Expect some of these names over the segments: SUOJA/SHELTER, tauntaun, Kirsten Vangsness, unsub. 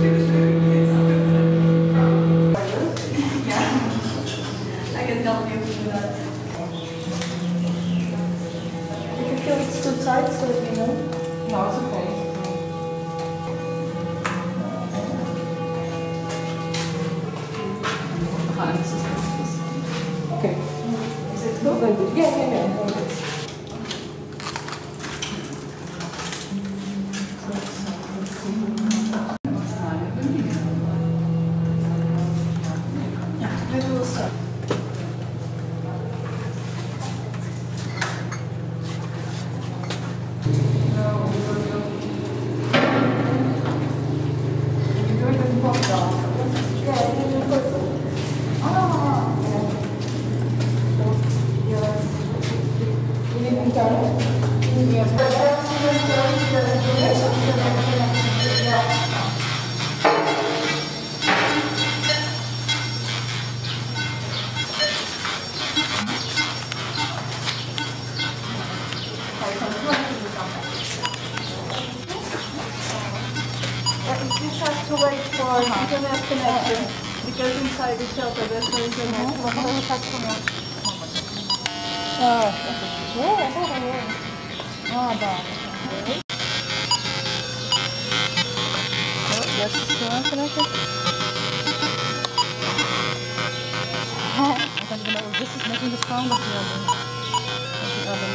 I can help you with that. If you feel it's too tight, so let me know. No, it's okay. Okay. Is it good? Yeah. Internet connection, because inside the shelter there's no internet. This is making the sound of the other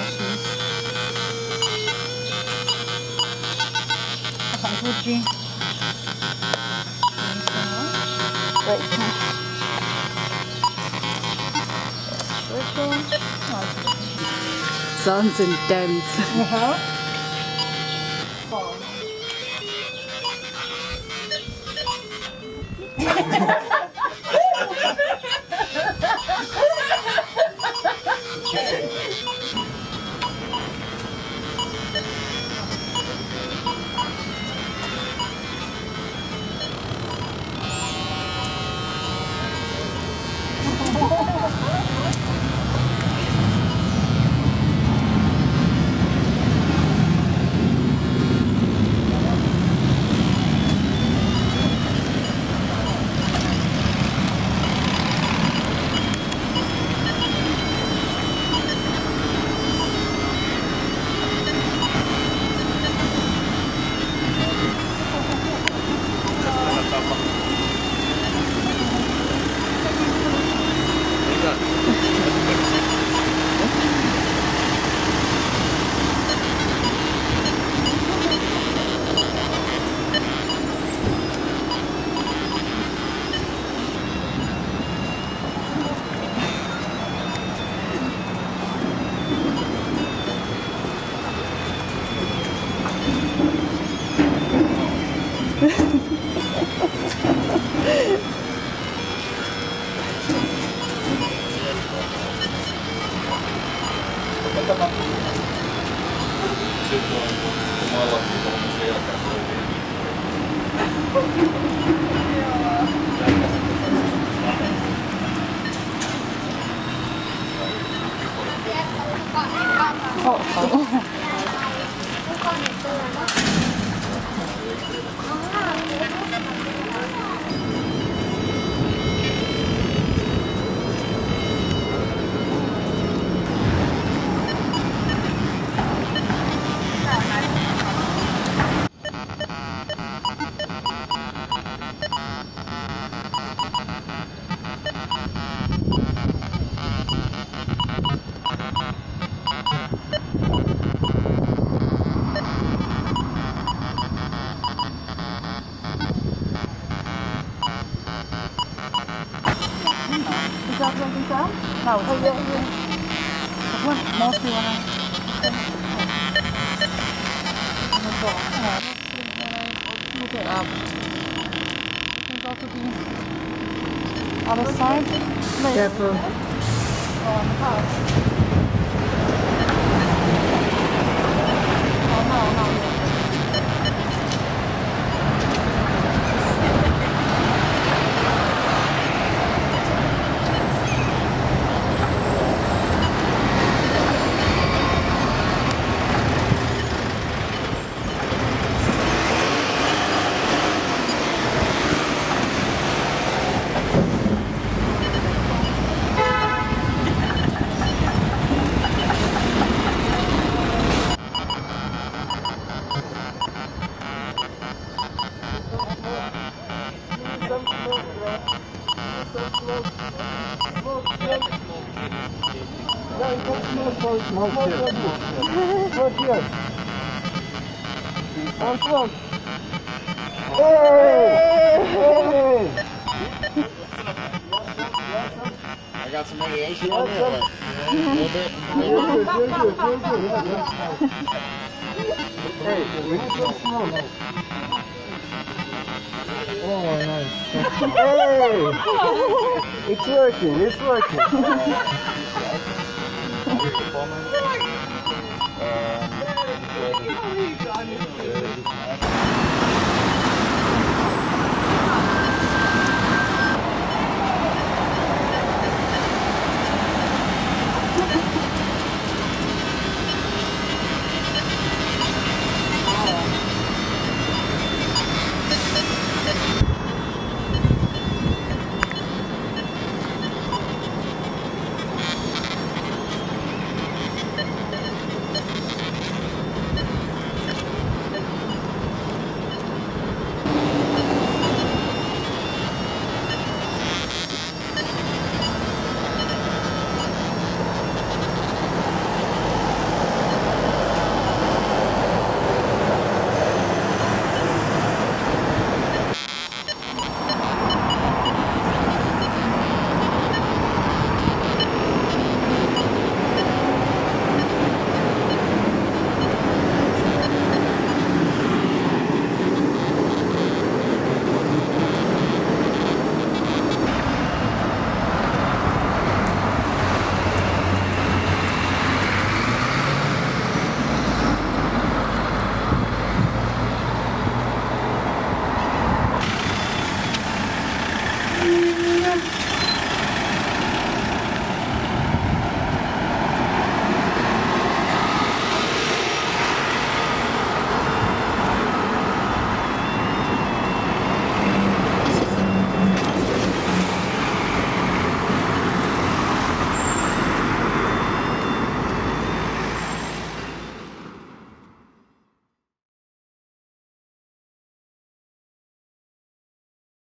machines. Right now. Sounds intense. Other side? Careful. Oh, no. I got some radiation on me. Oh, nice. Hey! It's working, it's working.